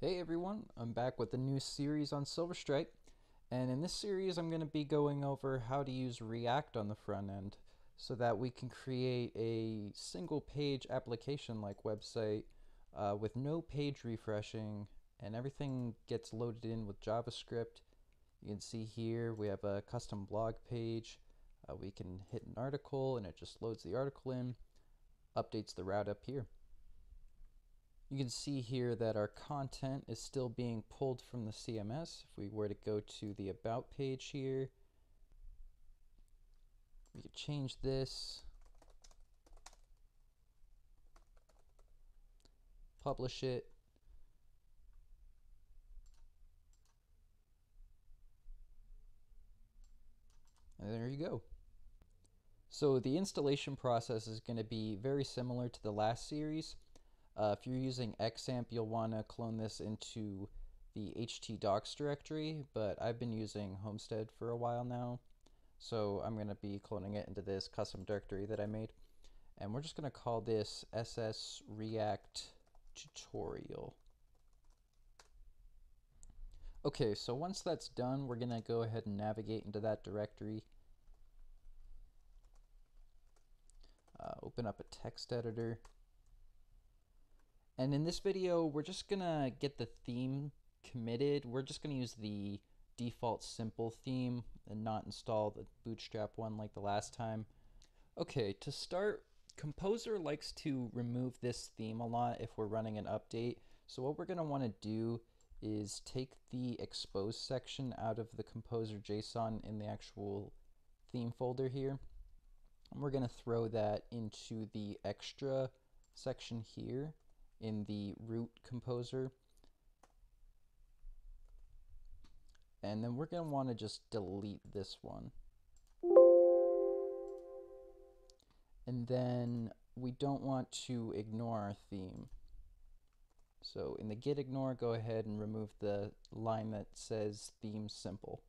Hey everyone, I'm back with a new series on SilverStripe, and in this series I'm going to be going over how to use React on the front end so that we can create a single page application like website with no page refreshing, and everything gets loaded in with JavaScript. You can see here we have a custom blog page. We can hit an article and it just loads the article in, updates the route up here. You can see here that our content is still being pulled from the CMS. If we were to go to the About page here, we could change this, publish it, and there you go. So the installation process is going to be very similar to the last series. If you're using XAMPP, you'll want to clone this into the htdocs directory, but I've been using Homestead for a while now, so I'm going to be cloning it into this custom directory that I made. And we're just going to call this SS React Tutorial. Okay, so once that's done, we're going to go ahead and navigate into that directory. Open up a text editor. And in this video, we're just gonna get the theme committed. We're just gonna use the default simple theme and not install the bootstrap one like the last time. Okay, to start, Composer likes to remove this theme a lot if we're running an update. So what we're gonna wanna do is take the expose section out of the Composer JSON in the actual theme folder here. And we're gonna throw that into the extra section here in the root composer, and then we're going to want to just delete this one, and then we don't want to ignore our theme, so in the git ignore go ahead and remove the line that says theme simple.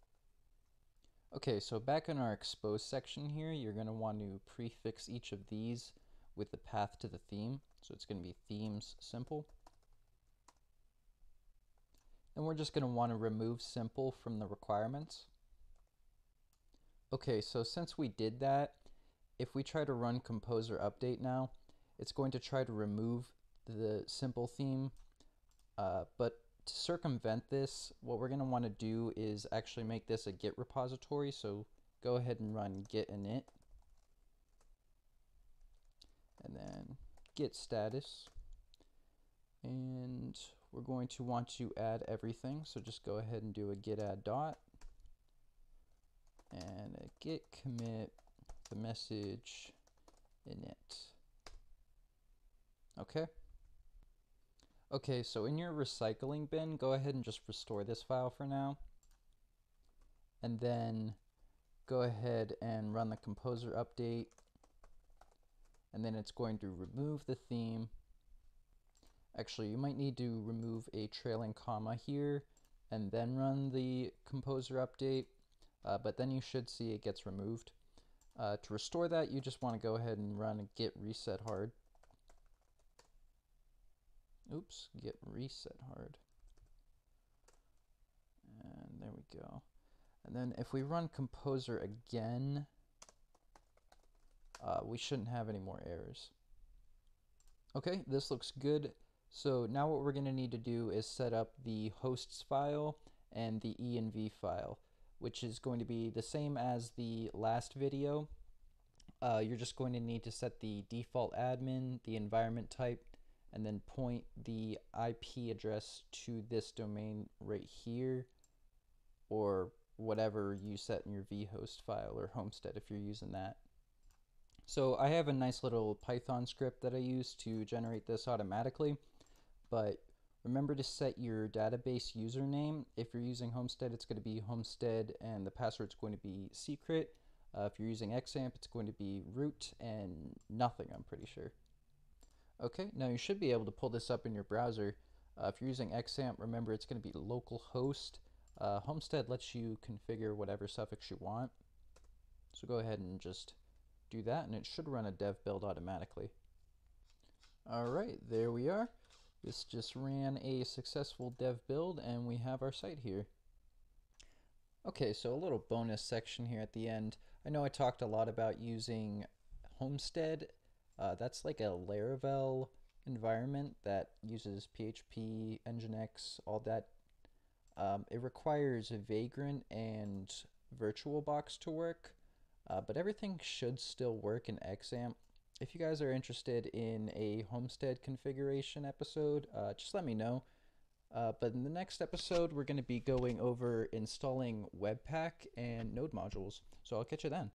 Okay, so back in our expose section here, you're going to want to prefix each of these with the path to the theme. So it's going to be themes simple. And we're just going to want to remove simple from the requirements. Okay, so since we did that, if we try to run Composer update now, it's going to try to remove the simple theme. But to circumvent this, what we're going to want to do is actually make this a Git repository. So go ahead and run git init. And then git status, and we're going to want to add everything, so just go ahead and do a git add dot and a git commit the message init. Okay, so in your recycling bin, go ahead and just restore this file for now, and then go ahead and run the Composer update. And then it's going to remove the theme. Actually, you might need to remove a trailing comma here and then run the Composer update, but then you should see it gets removed. To restore that, you just want to go ahead and run a git reset hard. Oops, git reset hard. And there we go. And then if we run Composer again, we shouldn't have any more errors. Okay, this looks good. So now what we're going to need to do is set up the hosts file and the env file, which is going to be the same as the last video. You're just going to need to set the default admin, the environment type, and then point the IP address to this domain right here, or whatever you set in your vhost file or Homestead if you're using that. So I have a nice little Python script that I use to generate this automatically, but remember to set your database username. If you're using Homestead, it's going to be Homestead, and the password's going to be secret. If you're using XAMPP, it's going to be root and nothing, I'm pretty sure. Okay, now you should be able to pull this up in your browser. If you're using XAMPP, remember it's going to be localhost. Homestead lets you configure whatever suffix you want. So go ahead and just do that, and it should run a dev build automatically. All right, there we are. This just ran a successful dev build and we have our site here. Okay, so a little bonus section here at the end. I know I talked a lot about using Homestead. That's like a Laravel environment that uses PHP, Nginx, all that. It requires Vagrant and VirtualBox to work, but everything should still work in XAMPP. If you guys are interested in a Homestead configuration episode, just let me know. But in the next episode, we're going to be going over installing Webpack and Node modules. So I'll catch you then.